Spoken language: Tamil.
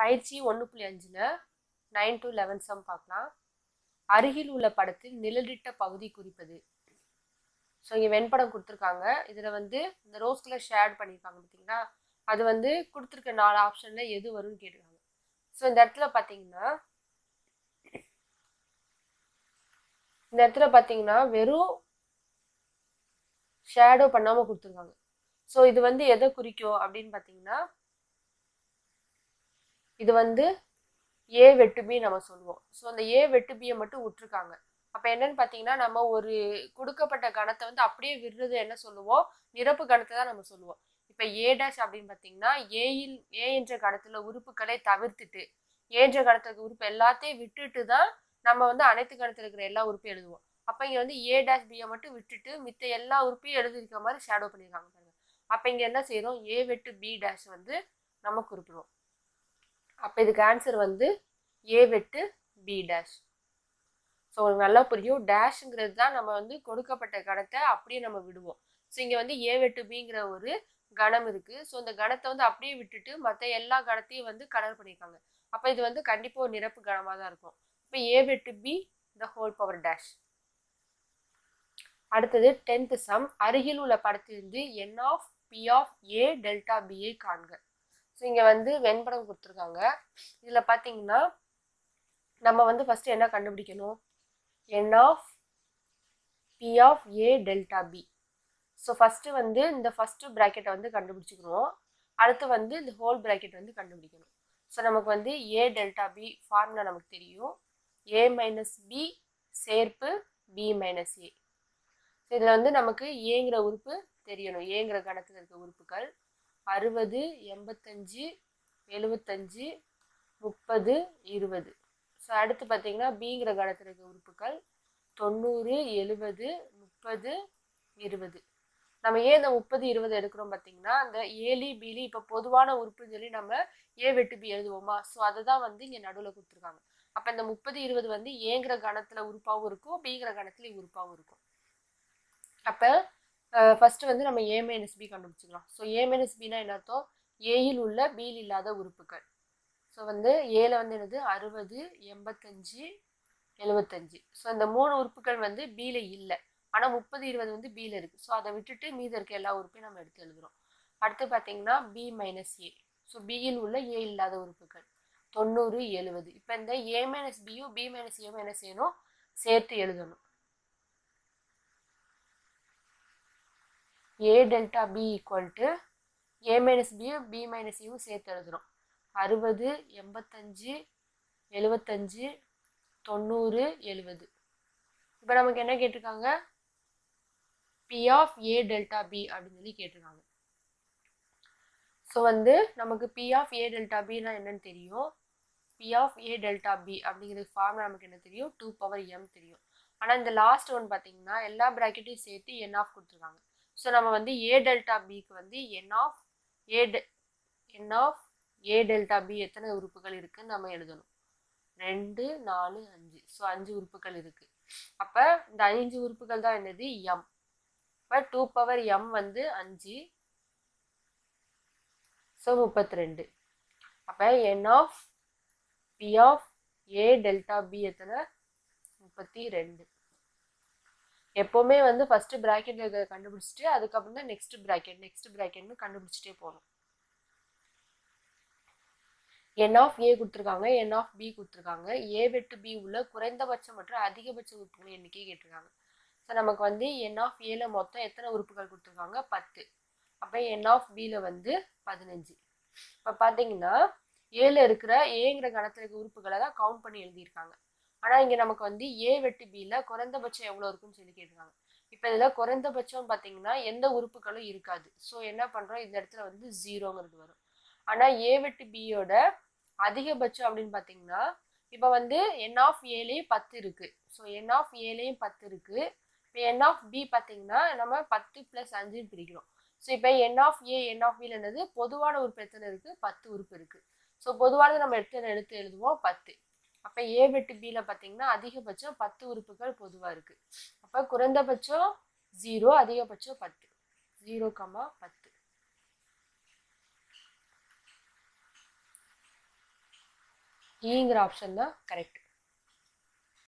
பயிற்சி 1.5ல 9 to 11 சம் பார்க்கலாம். அருகில் உள்ள படத்தில் நிழலிட்ட பகுதி குறிப்பது. ஸோ இங்கே வெண்படம் கொடுத்துருக்காங்க. இதில் வந்து இந்த ரோஸ் கலர் ஷேட் பண்ணியிருக்காங்க பார்த்தீங்களா, அது வந்து கொடுத்துருக்க 4 ஆப்ஷனில் எது வரும்னு கேட்டிருக்காங்க. ஸோ இந்த இடத்துல பார்த்தீங்கன்னா வெறும் ஷேடோ பண்ணாமல் கொடுத்துருக்காங்க. ஸோ இது வந்து எதை குறிக்கும் அப்படின்னு பார்த்தீங்கன்னா, இது வந்து ஏ வெட்டுபி நம்ம சொல்லுவோம். ஸோ அந்த ஏ வெட்டுபியை மட்டும் விட்டுருக்காங்க. அப்போ என்னன்னு பார்த்தீங்கன்னா, நம்ம ஒரு கொடுக்கப்பட்ட கணத்தை வந்து அப்படியே விடுறது என்ன சொல்லுவோம், நிரப்பு கணத்தை தான் நம்ம சொல்லுவோம். இப்போ ஏ டேஷ் அப்படின்னு பார்த்தீங்கன்னா, ஏ என்ற கணத்தில் உறுப்புகளை தவிர்த்துட்டு, ஏன்ற கணத்துக்கு உறுப்பு எல்லாத்தையும் விட்டுட்டு தான் நம்ம வந்து அனைத்து கணத்தில் இருக்கிற எல்லா உறுப்பையும் எழுதுவோம். அப்போ இங்கே வந்து ஏ டேஷ் பியை மட்டும் விட்டுட்டு மித்த எல்லா உறுப்பையும் எழுதிருக்க மாதிரி ஷேடோ பண்ணியிருக்காங்க பாருங்க. அப்போ இங்கே என்ன செய்கிறோம், ஏ வெட்டு பி டேஷ் வந்து நம்ம குறிப்பிடுவோம். அப்போ இதுக்கு ஆன்சர் வந்து ஏ வெட்டு பி டேஷ். ஸோ உங்களுக்கு நல்லா புரியும், டேஷ்ங்கிறது தான் நம்ம வந்து கொடுக்கப்பட்ட கணத்தை அப்படியே நம்ம விடுவோம். ஸோ இங்கே வந்து ஏ வெட்டு பிங்கிற ஒரு கணம் இருக்குது. ஸோ இந்த கணத்தை வந்து அப்படியே விட்டுட்டு மற்ற எல்லா கணத்தையும் வந்து கலர் பண்ணியிருக்காங்க. அப்போ இது வந்து கண்டிப்பாக ஒரு நிரப்பு கணமாக தான் இருக்கும். இப்போ ஏ வெட்டு B the whole power dash. அடுத்தது 10th சம். அருகில் உள்ள படத்திலிருந்து n of P of A delta பியை காண்க. ஸோ இங்கே வந்து வெண்படம் கொடுத்துருக்காங்க. இதில் பார்த்தீங்கன்னா நம்ம வந்து ஃபஸ்ட்டு என்ன கண்டுபிடிக்கணும், n of P of A delta B. So first வந்து இந்த ஃபஸ்ட்டு ப்ராக்கெட்டை வந்து கண்டுபிடிச்சிக்கணும். அடுத்து வந்து இந்த ஹோல் ப்ராக்கெட் வந்து கண்டுபிடிக்கணும். ஸோ நமக்கு வந்து ஏ டெல்டா பி ஃபார்முலா நமக்கு தெரியும், ஏ மைனஸ் பி சேர்ப்பு பி மைனஸ் ஏ. ஸோ இதில் வந்து நமக்கு ஏங்கிற உறுப்பு தெரியணும், ஏங்கிற கணத்தில் இருக்க உறுப்புகள் 60, 85, 75, 30, 20. ஸோ அடுத்து பார்த்தீங்கன்னா பிங்கிற கணத்தில் இருக்க உறுப்புகள் 90, 70, 30, 20. நம்ம ஏன் இந்த 30, 20 எடுக்கிறோம் பார்த்தீங்கன்னா, அந்த ஏலி பிலி இப்போ பொதுவான உறுப்புன்னு சொல்லி நம்ம ஏ வெட்டு பி எழுதுவோமா, ஸோ அதை தான் வந்து இங்கே நடுவில் கொடுத்துருக்காங்க. அப்போ இந்த 30, 20 வந்து ஏங்கிற கணத்தில் உறுப்பாகவும் இருக்கும், பிங்கிற கணத்துலேயும் உறுப்பாகவும் இருக்கும். அப்போ ஃபஸ்ட்டு வந்து நம்ம ஏ மைனஸ் பி கண்டுபிடிச்சிக்கலாம். ஸோ ஏ மைனஸ் பின்னா என்ன அர்த்தம், ஏயில் உள்ள பியில் இல்லாத உறுப்புகள். ஸோ வந்து ஏல வந்து என்னது 60, 85, 75. ஸோ இந்த 3 உறுப்புகள் வந்து பியில் இல்லை, ஆனால் 30, 20 வந்து பியில் இருக்குது. ஸோ அதை விட்டுட்டு மீதி இருக்க எல்லா உறுப்பையும் நம்ம எடுத்து எழுதுகிறோம். அடுத்து பார்த்தீங்கன்னா பி மைனஸ் ஏ. ஸோ பியில் உள்ள ஏ இல்லாத உறுப்புகள் 90, 70. இப்போ இந்த ஏ மைனஸ் பியும் பி மைனஸ் ஏ மைனஸ் ஏனும் சேர்த்து எழுதணும். A delta B equal to A minus பியும் பி மைனஸ் ஏவும் சேர்த்து எழுதுகிறோம். 60, 85, 75, 90, 70. இப்போ நமக்கு என்ன கேட்டிருக்காங்க, P of A delta B அப்படின்னு சொல்லி கேட்டிருக்காங்க. ஸோ வந்து நமக்கு பி ஆஃப் ஏ டெல்டா பின்னா என்னன்னு தெரியும். P of A delta B அப்படிங்கிற ஃபார்முலா நமக்கு என்ன தெரியும், 2 பவர் m தெரியும். ஆனால் இந்த லாஸ்ட் ஒன் பார்த்தீங்கன்னா எல்லா ப்ராக்கெட்டையும் சேர்த்து என் ஆஃப் கொடுத்துருக்காங்க. ஸோ நம்ம வந்து ஏ டெல்டா பிக்கு வந்து n of A delta B எத்தனை உறுப்புகள் இருக்குன்னு நம்ம எழுதணும். 2, 4, 5. ஸோ 5 உறுப்புகள் இருக்குது. அப்போ இந்த 5 உறுப்புகள் தான் என்னது, எம். இப்போ 2 பவர் m வந்து 5, ஸோ 32. அப்போ n of P of A delta B எத்தனை, 32. எப்போவுமே வந்து ஃபஸ்ட்டு ப்ராக்கெட்டில் கண்டுபிடிச்சிட்டு அதுக்கப்புறம் தான் நெக்ஸ்ட் ப்ராக்கெட்னு கண்டுபிடிச்சிட்டே போகணும். என் ஆஃப் ஏ கொடுத்துருக்காங்க, என் ஆஃப் பி கொடுத்துருக்காங்க. ஏ வெட்டு பி உள்ள குறைந்தபட்சம் மற்றும் அதிகபட்ச உறுப்புகள் எண்ணிக்கை கேட்டிருக்காங்க. ஸோ நமக்கு வந்து என் ஆஃப் ஏல மொத்தம் எத்தனை உறுப்புகள் கொடுத்துருக்காங்க, 10. அப்போ என் ஆஃப் பியில் வந்து 15. இப்போ பார்த்தீங்கன்னா ஏல இருக்கிற ஏங்கிற கணத்தில் இருக்க உறுப்புகளை தான் கவுண்ட் பண்ணி எழுதியிருக்காங்க. ஆனால் இங்கே நமக்கு வந்து ஏ வெட்டு பியில் குறைந்தபட்சம் எவ்வளோ இருக்குன்னு சொல்லி கேட்டிருக்காங்க. இப்போ இதில் குறைந்தபட்சம் பார்த்தீங்கன்னா எந்த உறுப்புகளும் இருக்காது. ஸோ என்ன பண்ணுறோம், இந்த இடத்துல வந்து 0ங்கிறது வரும். ஆனால் ஏ வெட்டு பியோட அதிகபட்சம் அப்படின்னு பார்த்தீங்கன்னா, இப்போ வந்து என் ஆஃப் ஏலேயும் 10 இருக்குது. ஸோ என் ஆஃப் ஏலேயும் 10 இருக்குது. இப்போ என் ஆஃப் பி பார்த்தீங்கன்னா நம்ம 10 + 5 பிரிக்கிறோம். ஸோ இப்போ என் ஆஃப் ஏ என் ஆஃப் பியில் என்னது, பொதுவான உறுப்பு எத்தனை இருக்குது, 10 உறுப்பு இருக்குது. ஸோ பொதுவானது நம்ம எடுத்து எழுதுவோம் 10. அப்போ ஏ வெட்டு பியில் பார்த்தீங்கன்னா அதிகபட்சம் 10 உறுப்புகள் பொதுவாக இருக்குது. அப்போ குறைந்தபட்சம் 0, அதிகபட்சம் 10, 0, 10. E option is correct.